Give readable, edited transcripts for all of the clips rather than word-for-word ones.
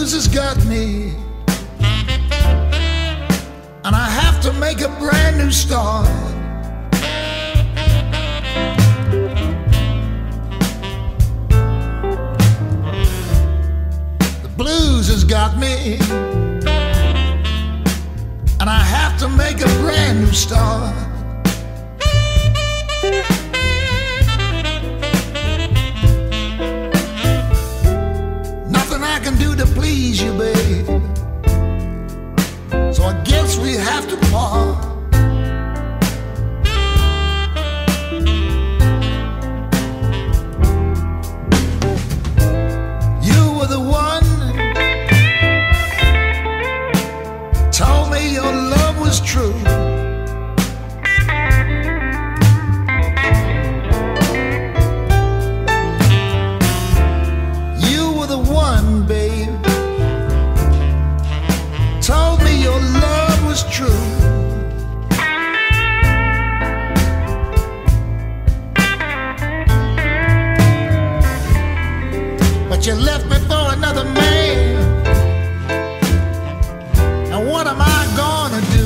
news has got me, and I have to make a brand new start. The blues has got me, and I have to make a brand new start. Nothing I can do to please you, babe, so I guess we have to part. You were the one, told me your love was true. But you left me for another man, and what am I gonna do.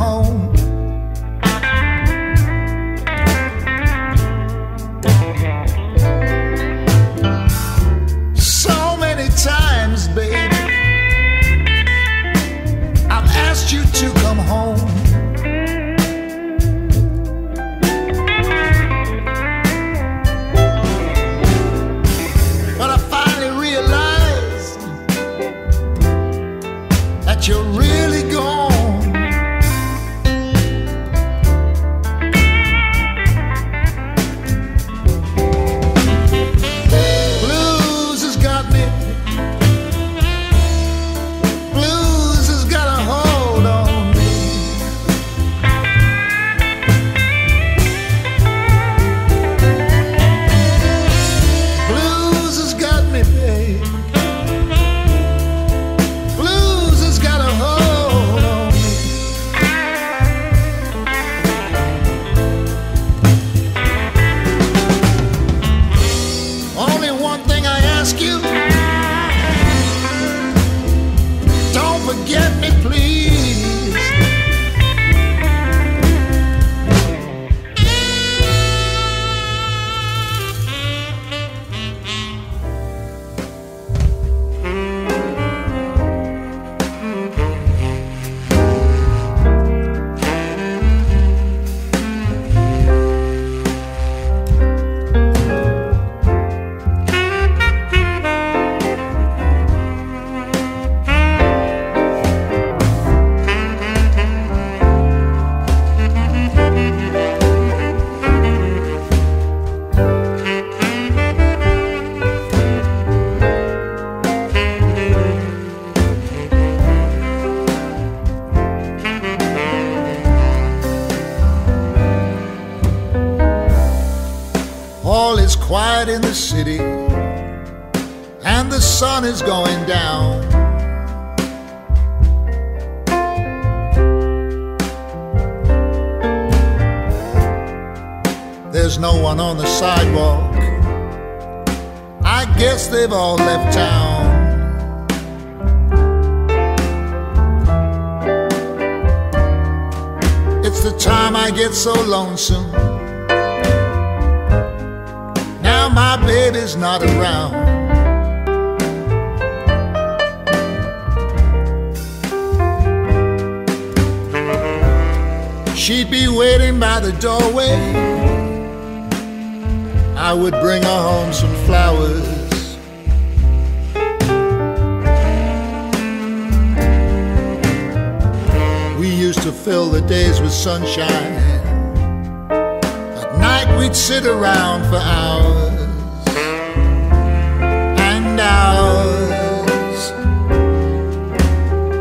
Home, so many times, baby, I've asked you to come home. But I finally realized that you're really gone. quiet in the city, and the sun is going down. There's no one on the sidewalk. I guess they've all left town. It's the time I get so lonesome. Now my baby's not around. She'd be waiting by the doorway. I would bring her home some flowers. To fill the days with sunshine. At night we'd sit around for hours and hours.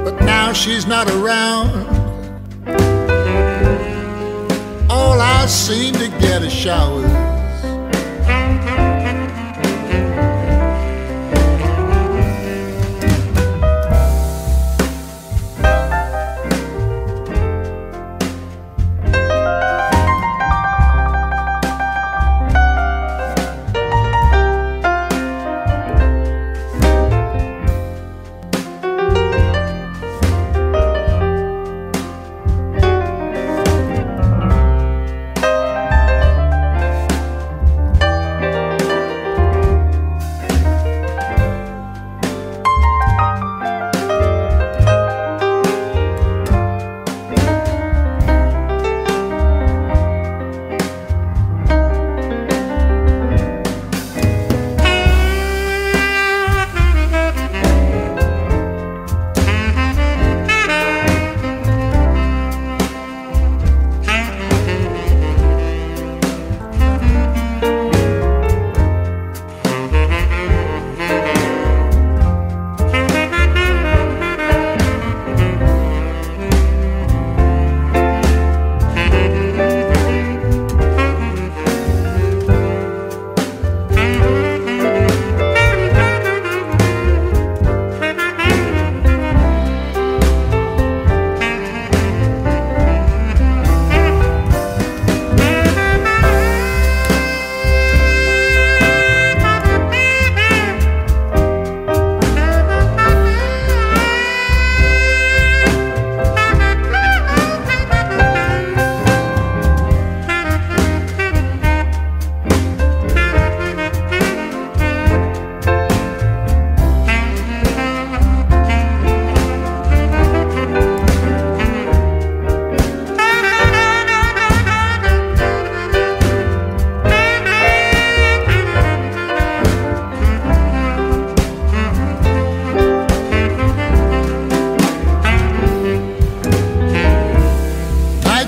But now she's not around. All I seem to get is showers.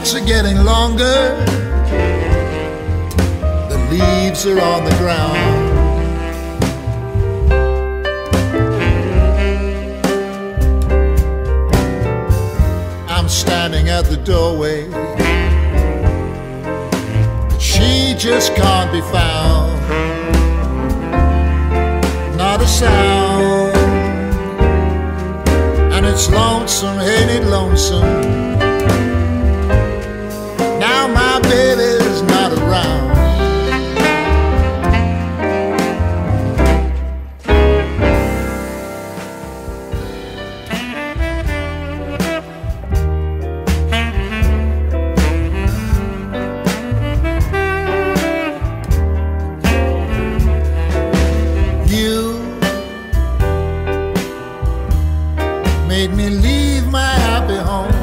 Nights are getting longer, the leaves are on the ground. I'm standing at the doorway, but she just can't be found. Not a sound, and it's lonesome, ain't it lonesome? Now my baby's not around. You made me leave my happy home.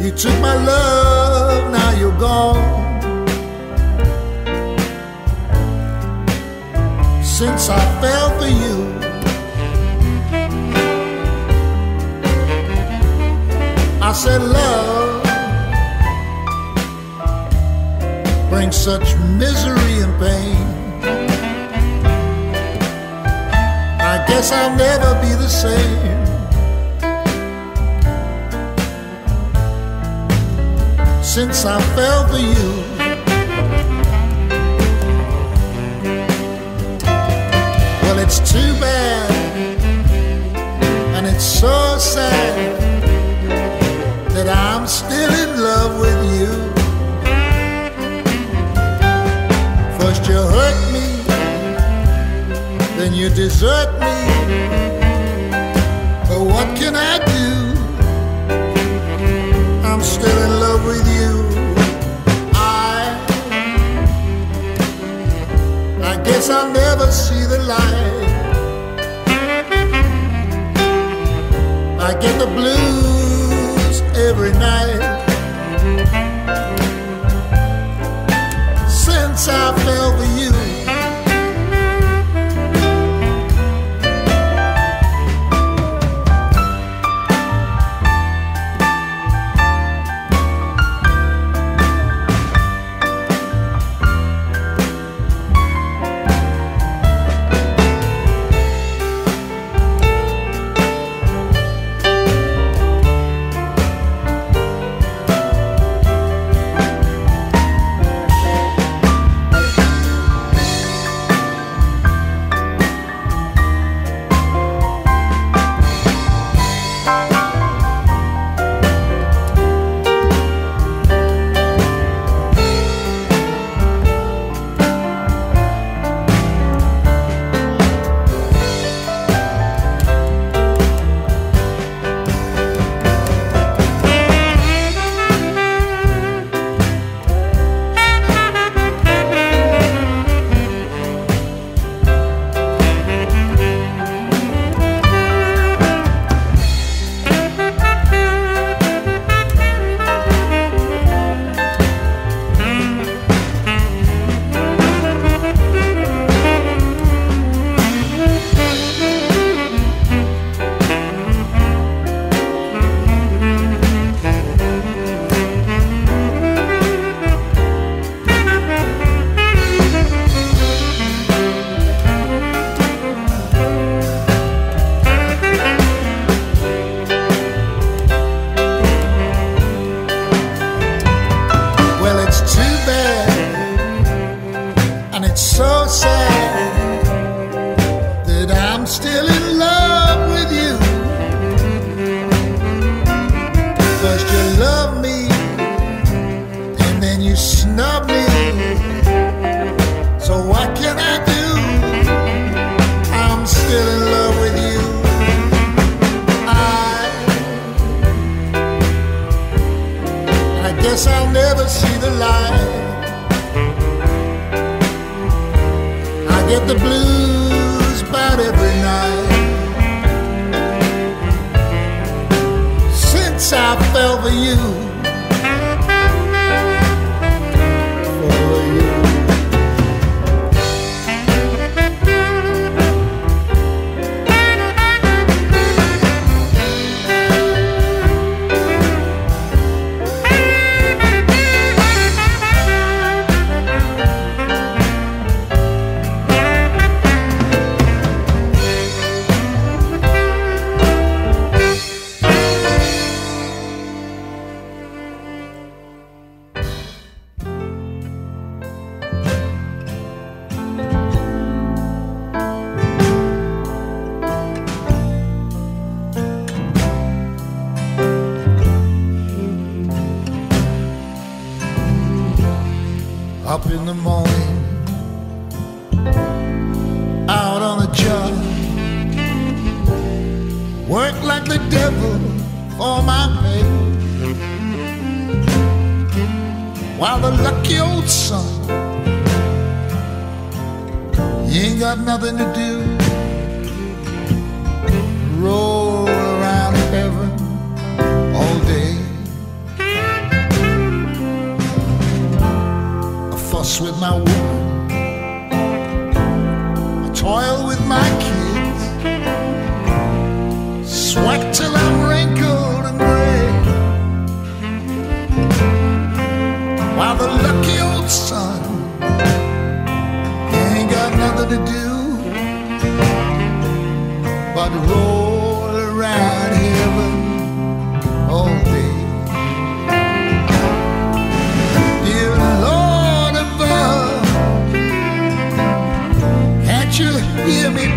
You took my love, now you're gone. Since I fell for you, I said love brings such misery and pain. I guess I'll never be the same. Since I fell for you, it's too bad, and it's so sad that I'm still in love with you. First you hurt me, then you desert me, but what can I do? I'm still in love with you. I guess I'll never see the light. I get the blues every night since I fell for you. So sad that I'm still in love with you. First you love me, and then you snub me. So what can I do? I'm still in love with you. I guess I'll never see the light. I get the blues about every night since I fell for you. Up in the morning, out on the job, work like the devil for my pay, while the lucky old son, you ain't got nothing to do. Roll around heaven all day, with my woman, I toil with my kids, sweat till I'm wrinkled and gray, while the lucky old son ain't got nothing to do but roll around heaven all day. Hear me.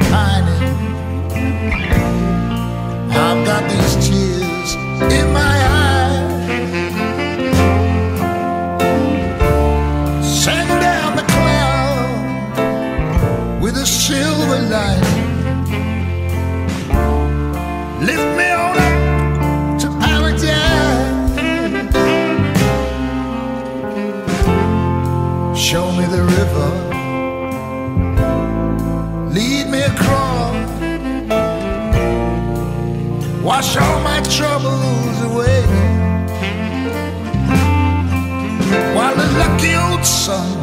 wash all my troubles away, while the lucky old sun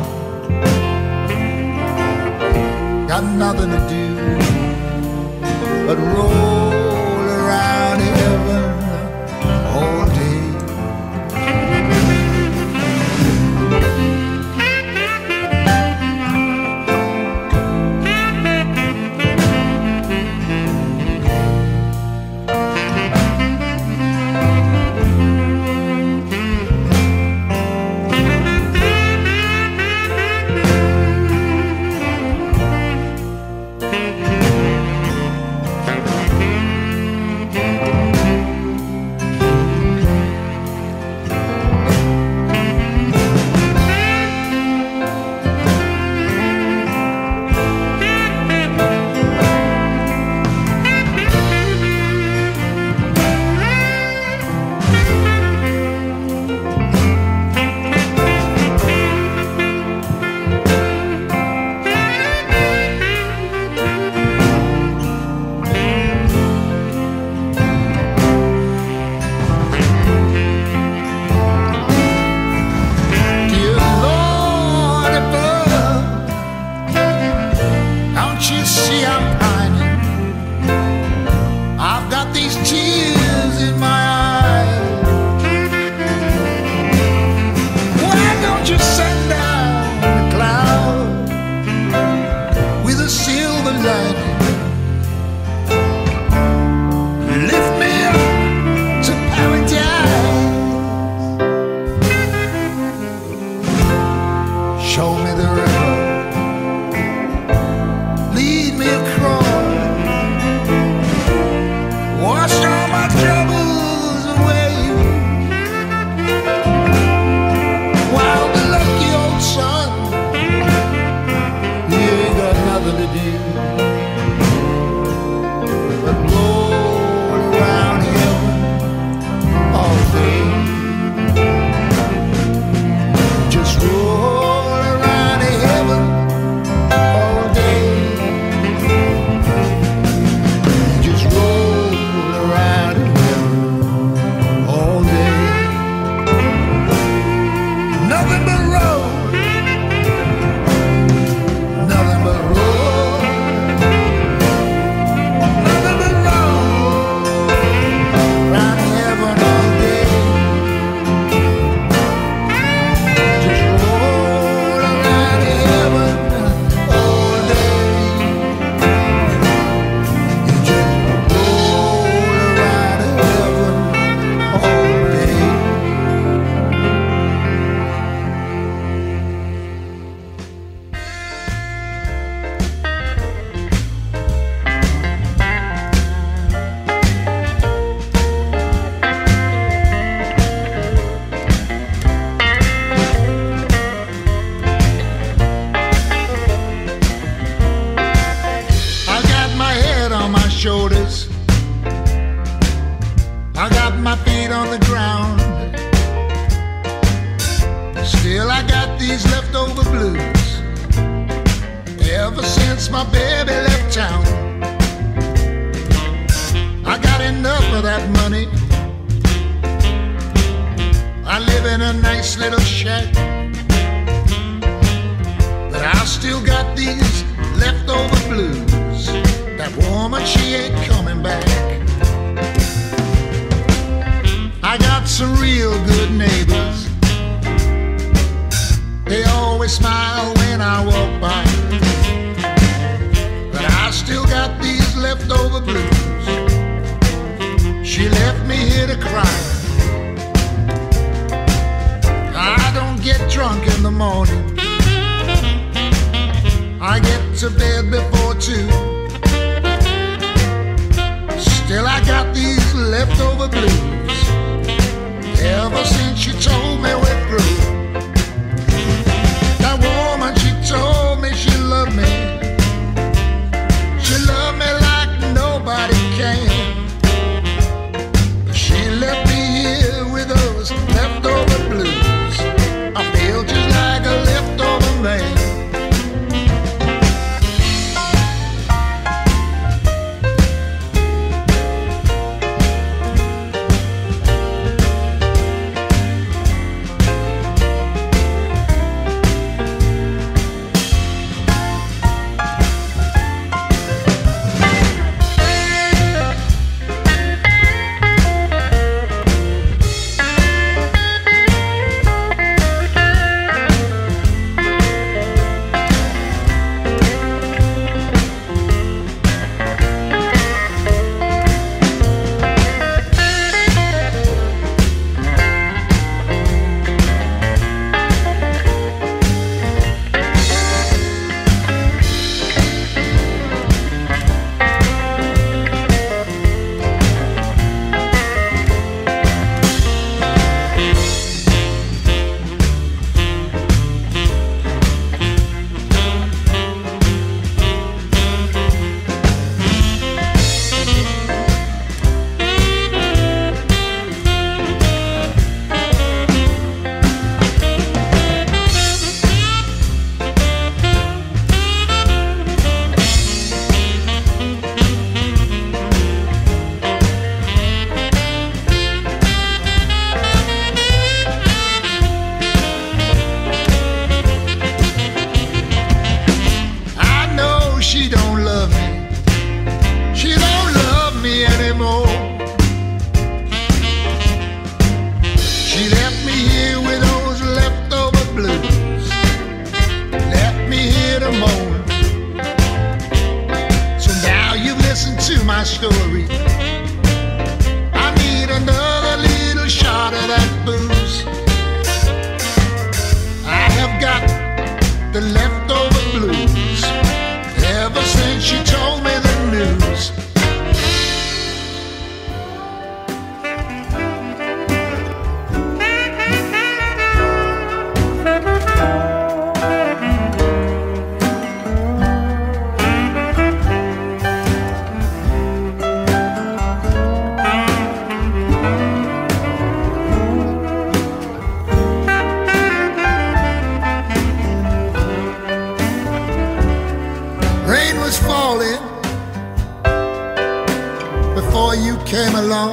got nothing to do but roll around heaven all day.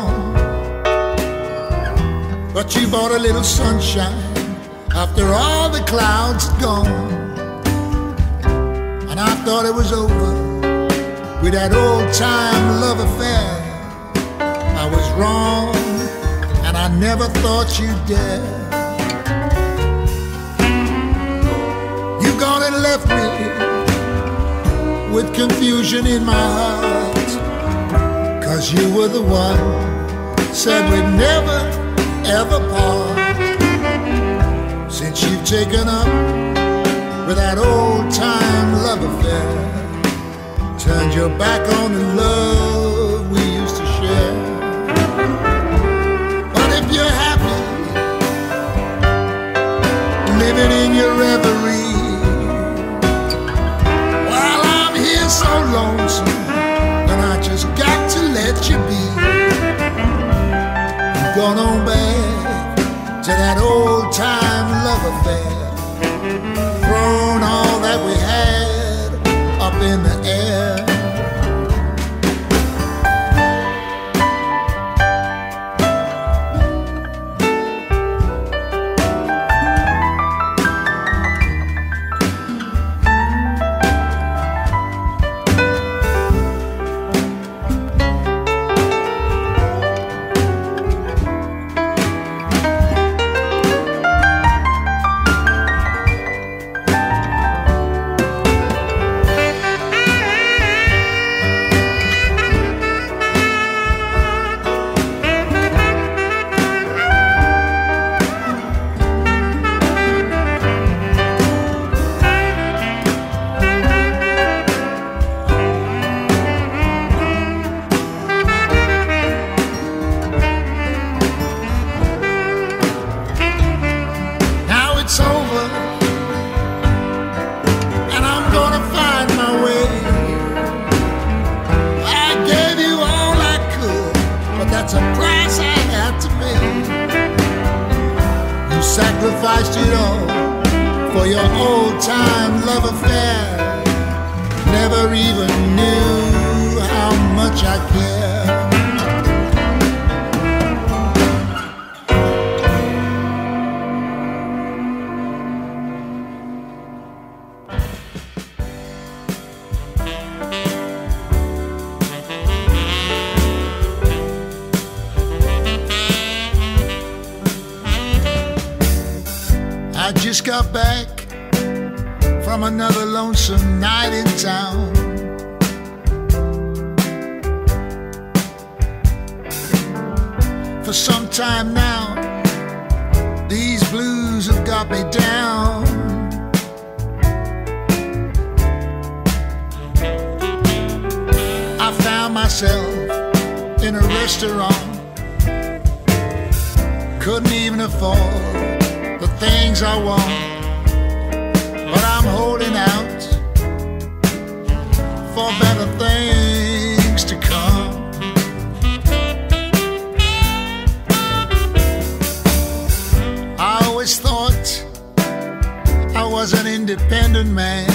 storm, but you brought a little sunshine after all the clouds had gone. And I thought it was over with that old-time love affair. I was wrong, and I never thought you'd dare. You've gone and left me with confusion in my heart, 'cause you were the one said we'd never, ever part. Since you've taken up with that old-time love affair, turned your back on the love we used to share. But if you're happy living in your reverie, while I'm here so lonesome, and I just got to let you be. You've gone on back to that old-time love affair, thrown all that we had up in the air. It's over, and I'm gonna find my way. I gave you all I could, but that's a price I had to pay. You sacrificed it all for your old-time love affair. Never even knew how much I cared. I just got back from another lonesome night in town. For some time now, these blues have got me down. I found myself in a restaurant, couldn't even afford the things I want, but I'm holding out for better things to come. I always thought I was an independent man,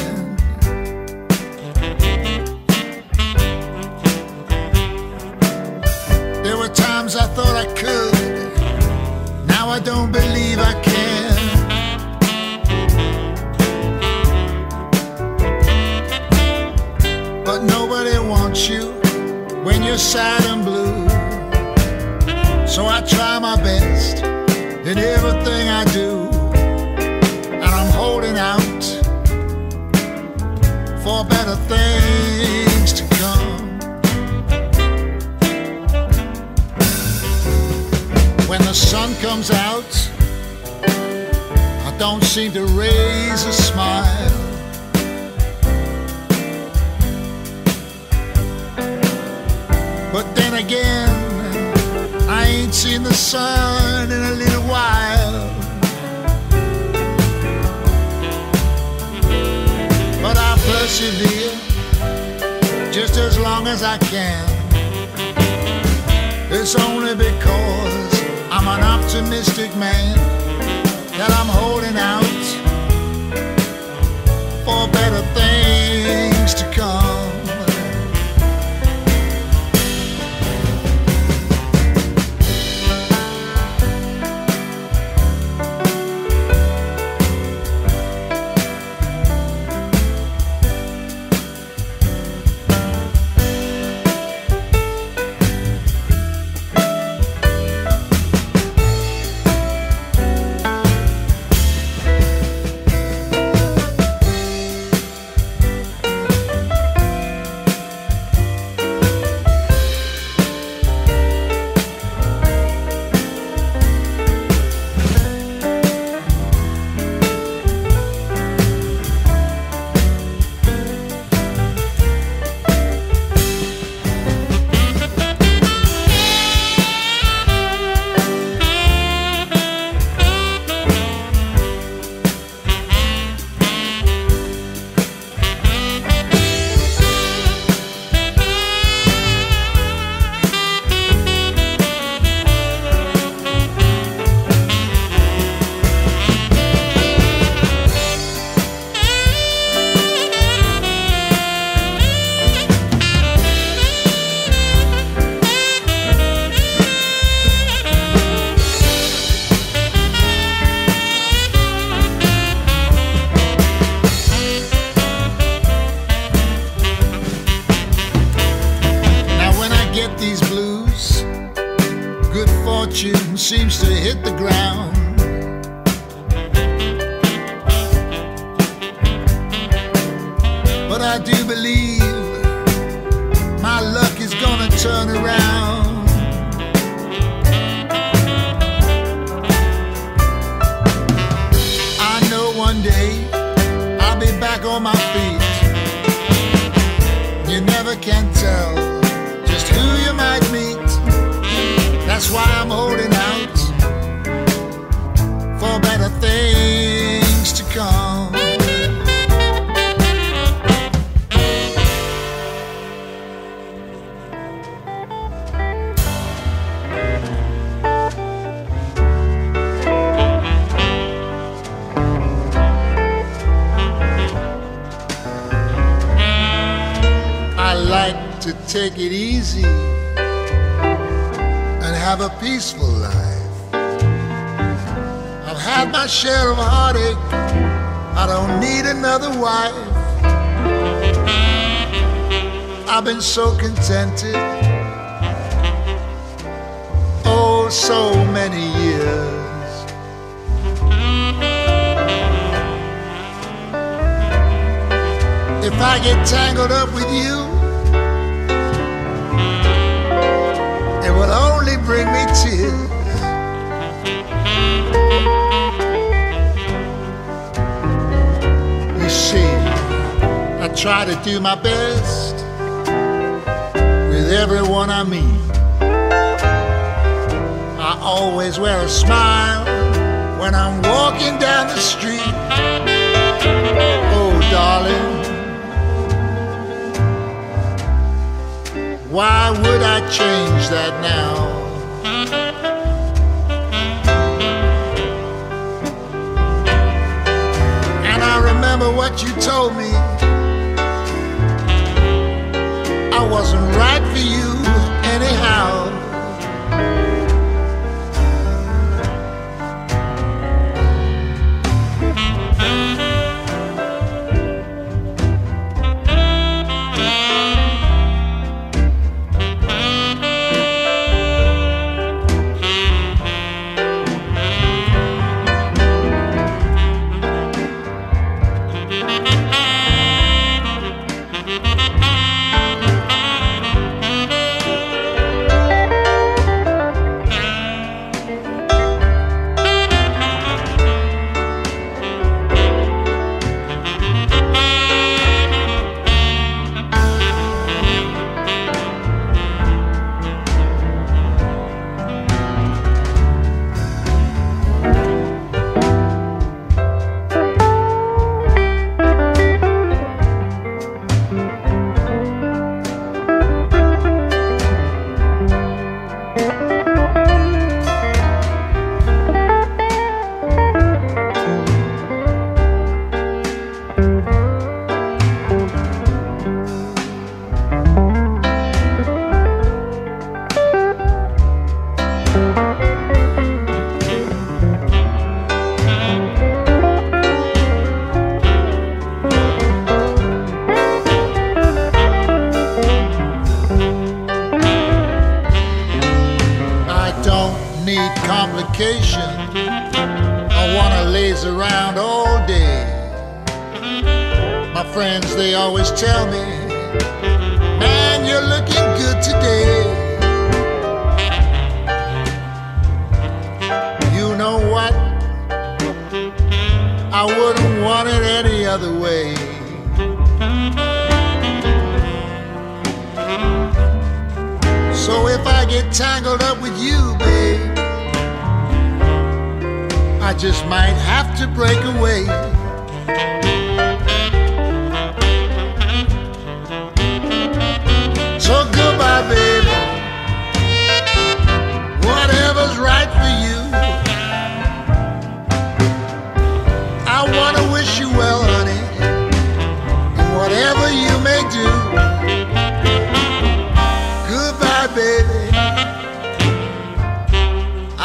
there were times I thought I could, now I don't believe I can. But nobody wants you when you're sad and blue, so I try my best in everything I do, and I'm holding out for better things to come. When the sun comes out, I don't seem to raise a smile. But then again, I ain't seen the sun in a little while. But I persevere just as long as I can. It's only because I'm an optimistic man that I'm holding out for better things to come. fortune seems to hit the ground. But I do believe my luck is gonna turn around. I know one day I'll be back on my feet. You never can tell just who you might meet. That's why I'm holding out for better things to come. I like to take it easy and have a peaceful life. I've had my share of heartache, I don't need another wife. I've been so contented, oh so many years. If I get tangled up with you, will only bring me tears. You see, I try to do my best with everyone I meet. I always wear a smile when I'm walking down the street. Oh, darling, why would I change that now? And I remember what you told me, I wasn't right for you anyhow. I wanna laze around all day. My friends, they always tell me, man, you're looking good today. You know what? I wouldn't want it any other way. So if I get tangled up with you, babe, I just might have to break away. So goodbye, baby. Whatever's right for you, I wanna wish you well, honey, and whatever you may do. Goodbye, baby.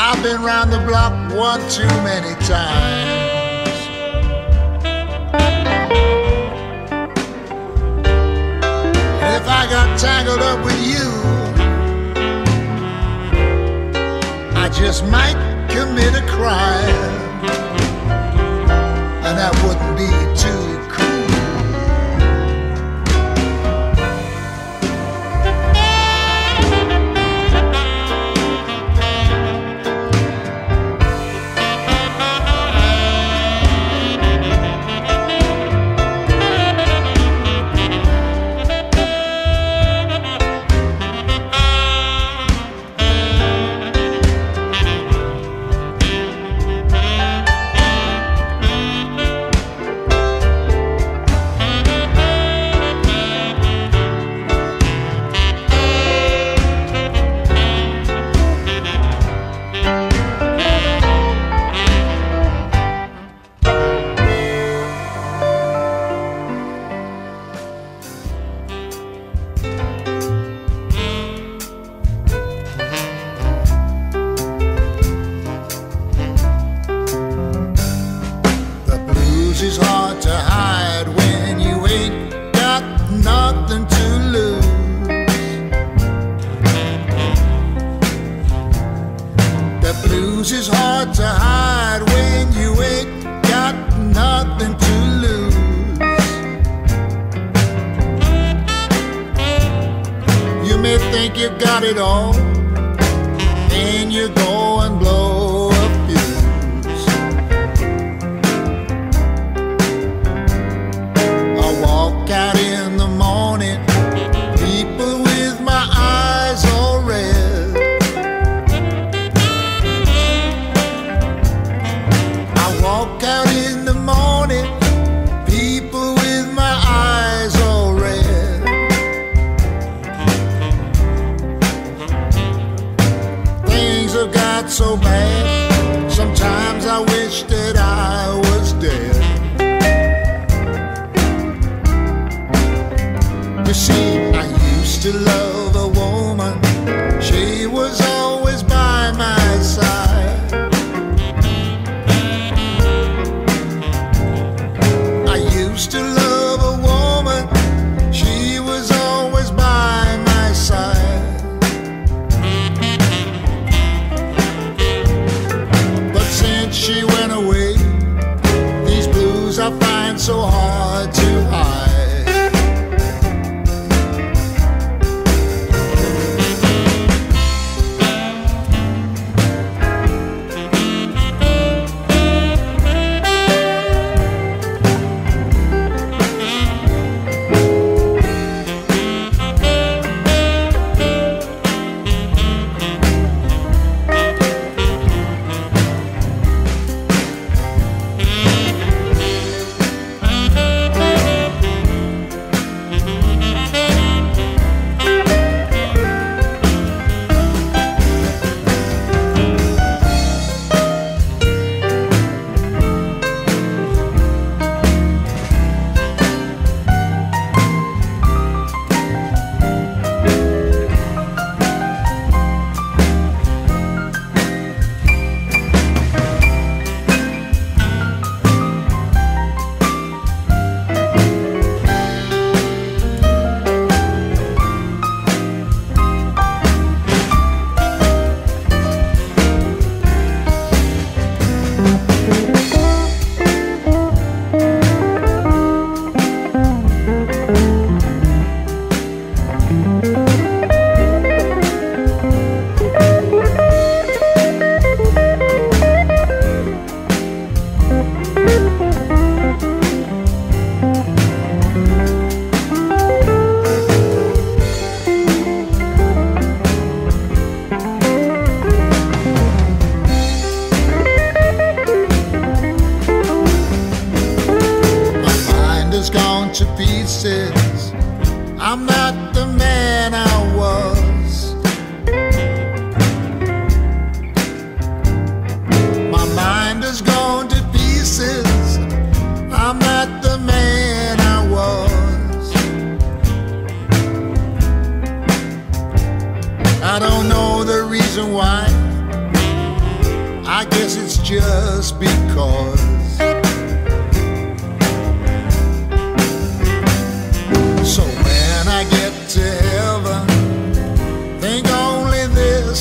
I've been round the block one too many times. And if I got tangled up with you, I just might commit a crime, and that wouldn't be too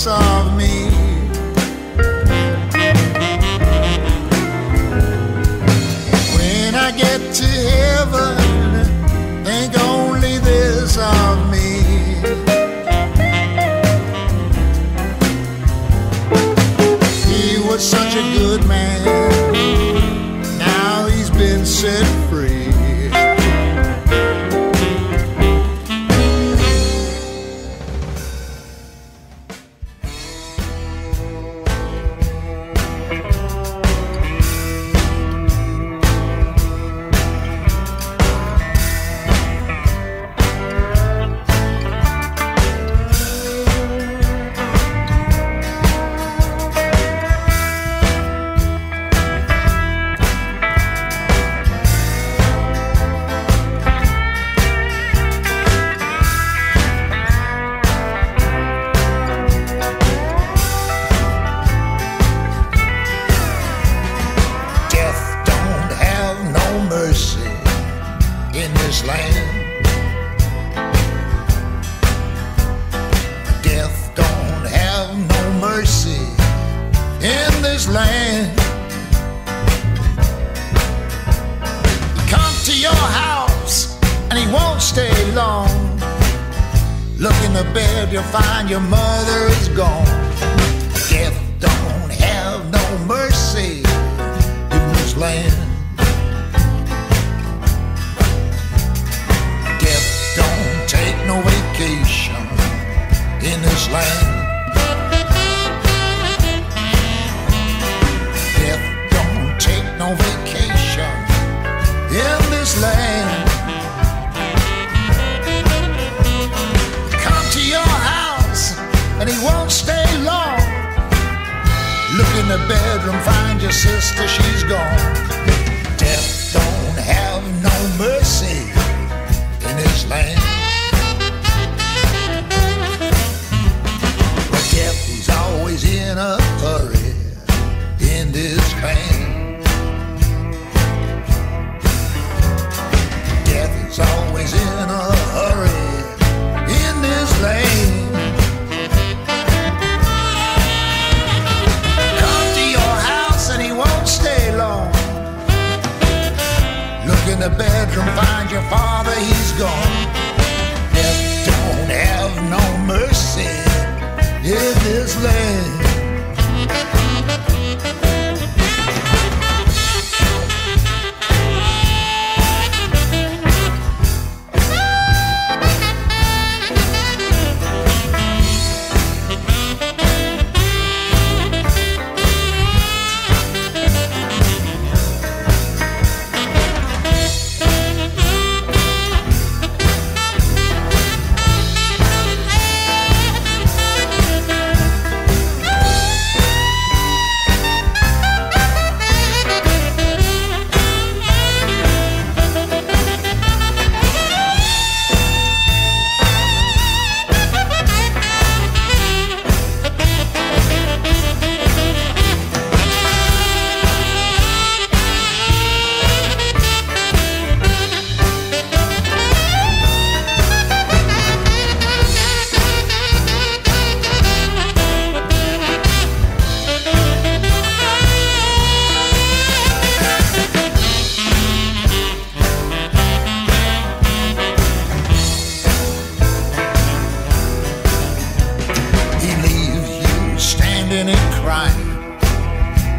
of me. was such a good man, now he's been set free. Death don't have no mercy in this land. He comes to your house and he won't stay long. Look in the bed, you'll find your mother is gone. Death don't have no mercy in this land. No vacation in this land. Death don't take no vacation in this land. Come to your house and he won't stay long. Look in the bedroom, find your sister, she's gone. Death don't have no mercy in this land. In a hurry in this land. Death is always in a hurry in this land. Come to your house and he won't stay long. Look in the bedroom, find your father, he's gone. Death don't have no mercy in this land.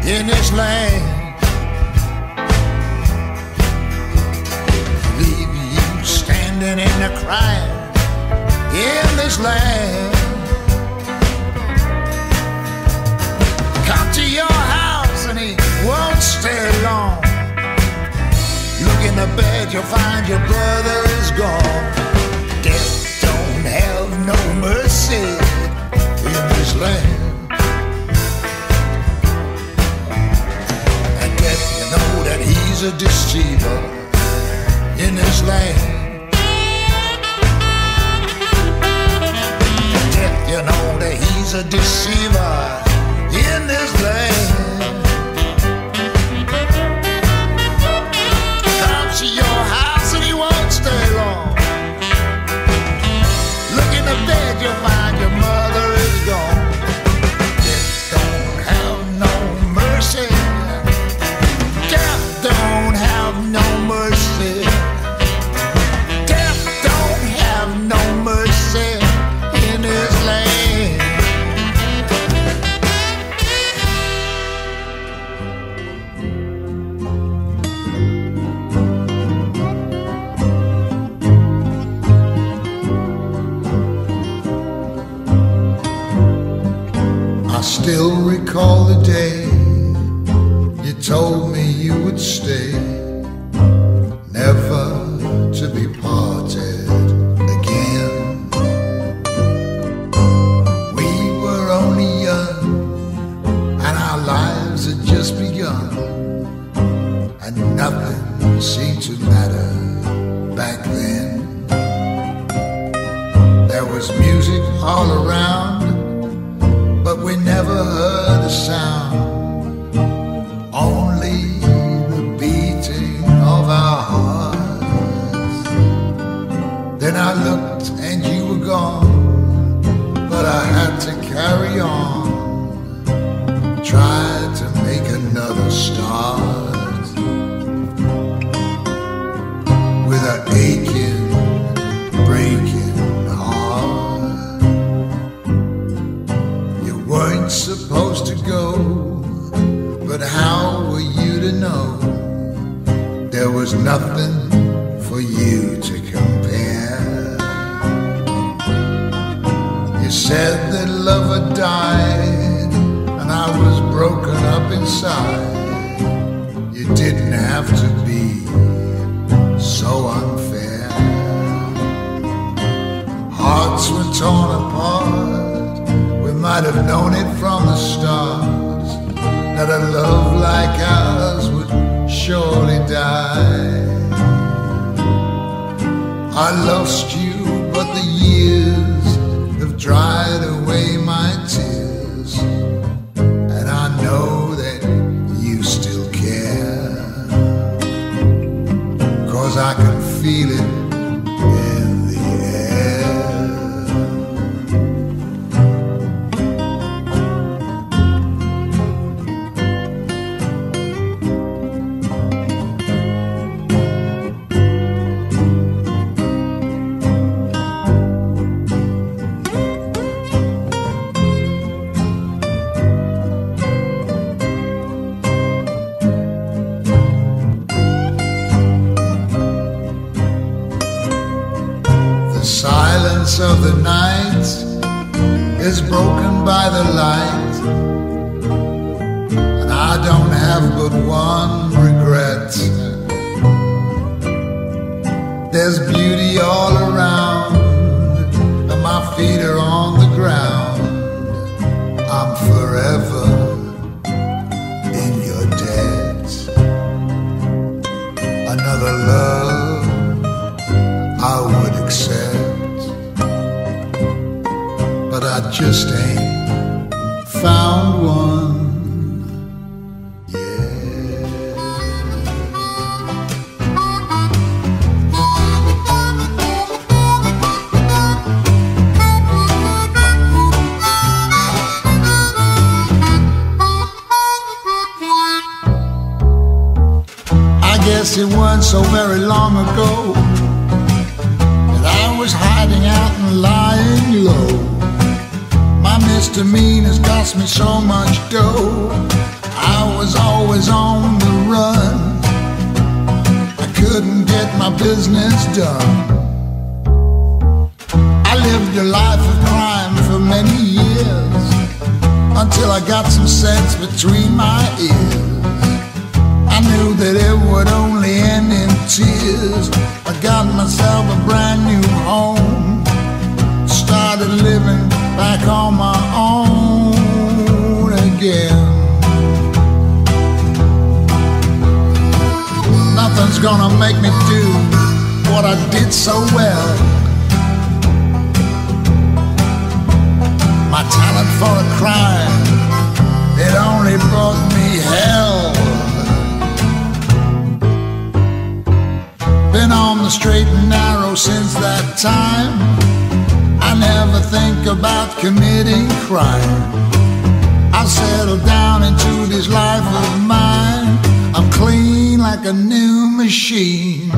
In this land, leave you standing in the crying. In this land, come to your house and he won't stay long. Look in the bed, you'll find your brother is gone. Death don't have no mercy in this land. A deceiver in this land. Death, you know that he's a deceiver in this land. Comes to your house and he won't stay long. Look in the bed, you'll find your mother is gone. Death don't have no mercy. Don't have no mercy. Death don't have no mercy in this land. don't recall the day you told me you would stay, never to be parted again. We were only young, and our lives had just begun, and nothing seemed to matter back then. There was music all around, but we never heard a sound, only the beating of our hearts. Then I looked and you were gone, but I had to carry on, tried to make another start, with an aching, breaking heart. Weren't supposed to go, but how were you to know? There was nothing for you to compare. You said that love had died, and I was broken up inside. You didn't have to be so unfair. Hearts were torn apart, might have known it from the start that a love like ours would surely die. I lost you, but the years have dried away my tears, and I know that you still care, 'cause I can feel it. The silence of the night is broken by the light, and I don't have but one regret. There's beauty all around, and my feet are on the ground. I'm forever in your debt. Another love I would accept, but I just ain't found one. I guess it wasn't so very long ago that I was hiding out and lying low. My misdemeanors cost me so much dough. I was always on the run, I couldn't get my business done. I lived a life of crime for many years, until I got some sense between my ears. I knew that it would only end in tears. I got myself a brand new home, started living back on my own again. Nothing's gonna make me do what I did so well. My talent for a crime, it only brought me hell. Been on the straight and narrow since that time. I never think about committing crime. I've settled down into this life of mine. I'm clean like a new machine.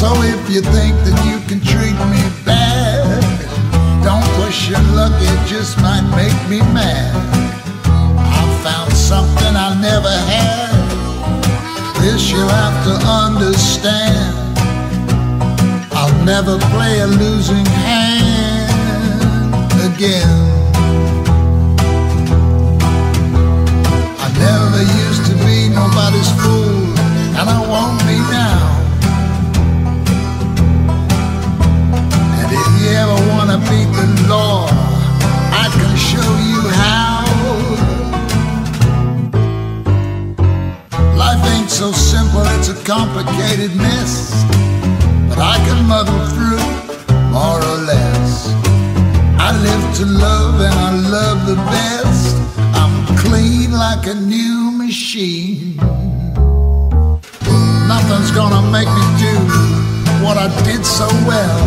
So if you think that you can treat me bad, don't push your luggage just might make me mad. I found something I never had. This you'll have to understand. I'll never play a losing hand again. I never used to be nobody's fool, and I won't be now. And if you ever wanna beat the law, I can show you how. Life ain't so simple, it's a complicated mess, but I can muddle through, more or less. I live to love and I love the best. I'm clean like a new machine. Nothing's gonna make me do what I did so well.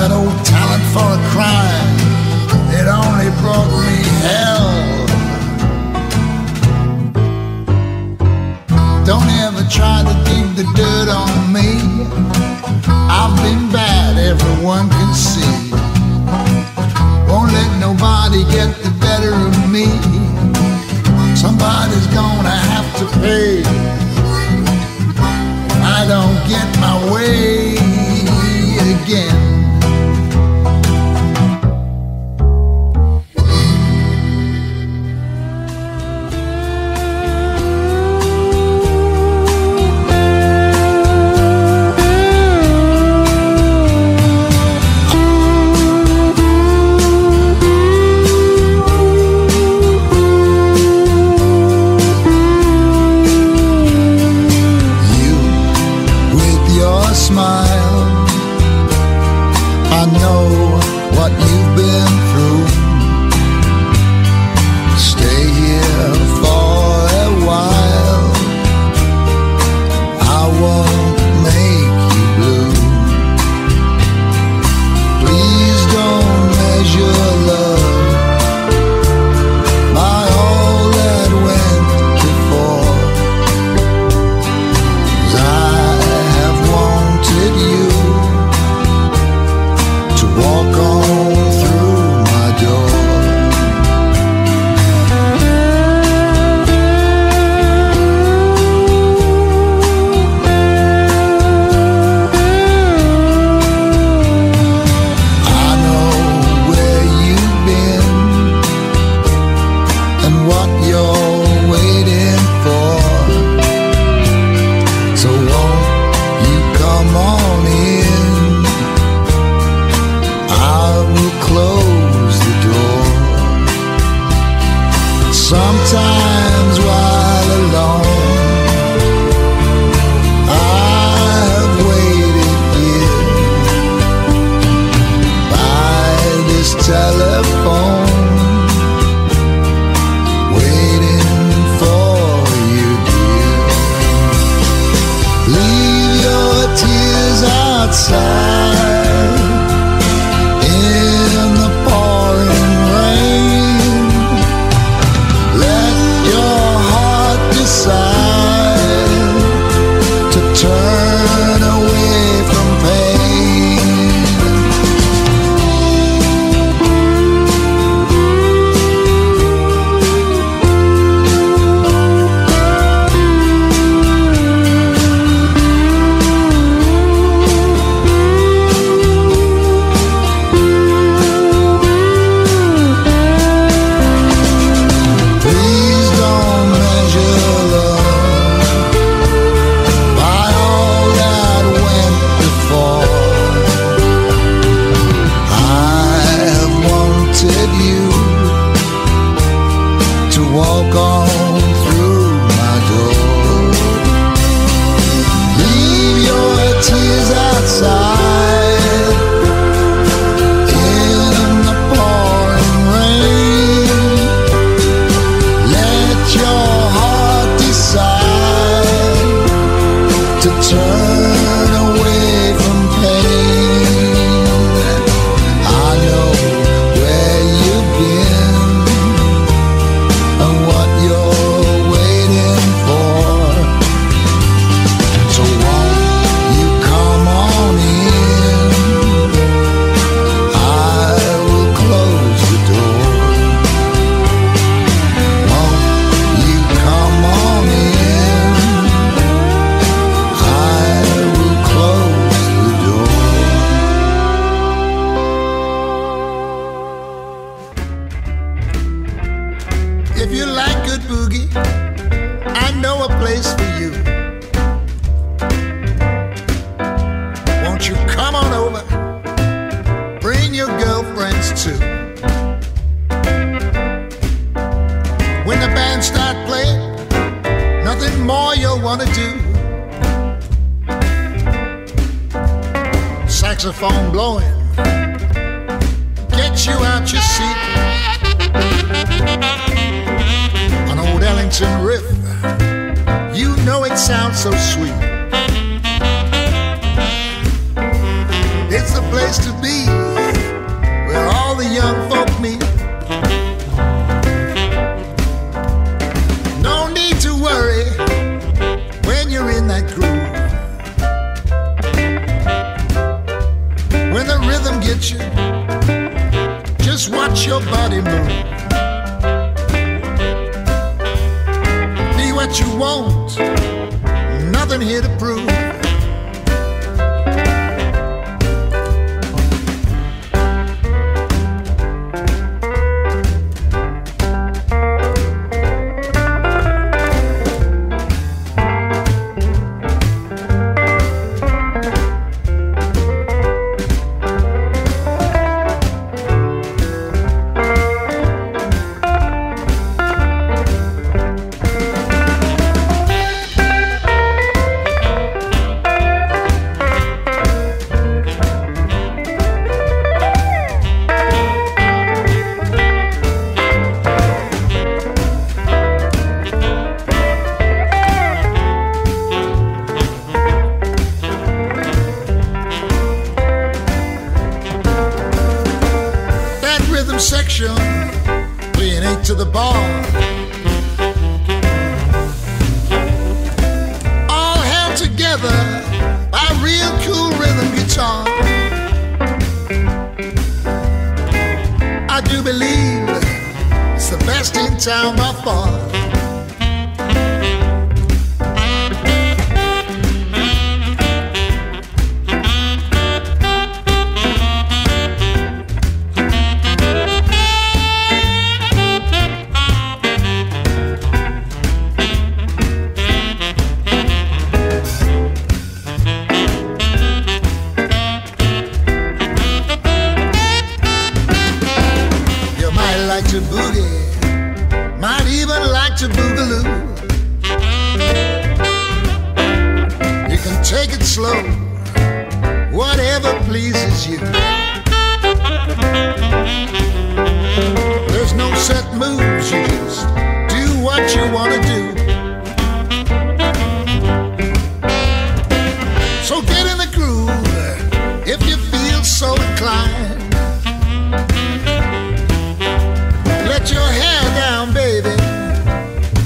That old talent for a crime, it only brought me hell. Don't ever try to dig the dirt on me. I've been bad, everyone can see. Won't let nobody get the better of me. Somebody's gonna have to pay. I don't get my way again. Away from pain. good boogie, I know a place for you. Won't you come on over, bring your girlfriends too. When the band starts playing, nothing more you'll want to do. Saxophone blowing, get you out your seat. An old Ellington riff, you know it sounds so sweet. It's the place to be, where all the young folk meet. No need to worry, when you're in that groove. When the rhythm gets you, just watch your body move. What you want, nothing here to prove. Section playing 8 to the bar, all held together by real cool rhythm guitar. I do believe it's the best in town by far. Like to boogie, might even like to boogaloo. You can take it slow, whatever pleases you. There's no set moves, you just do what you want to do. So get in the groove if you feel so inclined. Let your hair down, baby,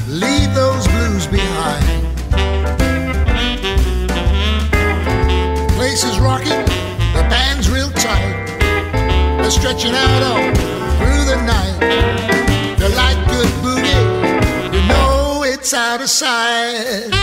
leave those blues behind. Place is rocking, the band's real tight. They're stretching out all through the night. They like good booty, you know it's out of sight.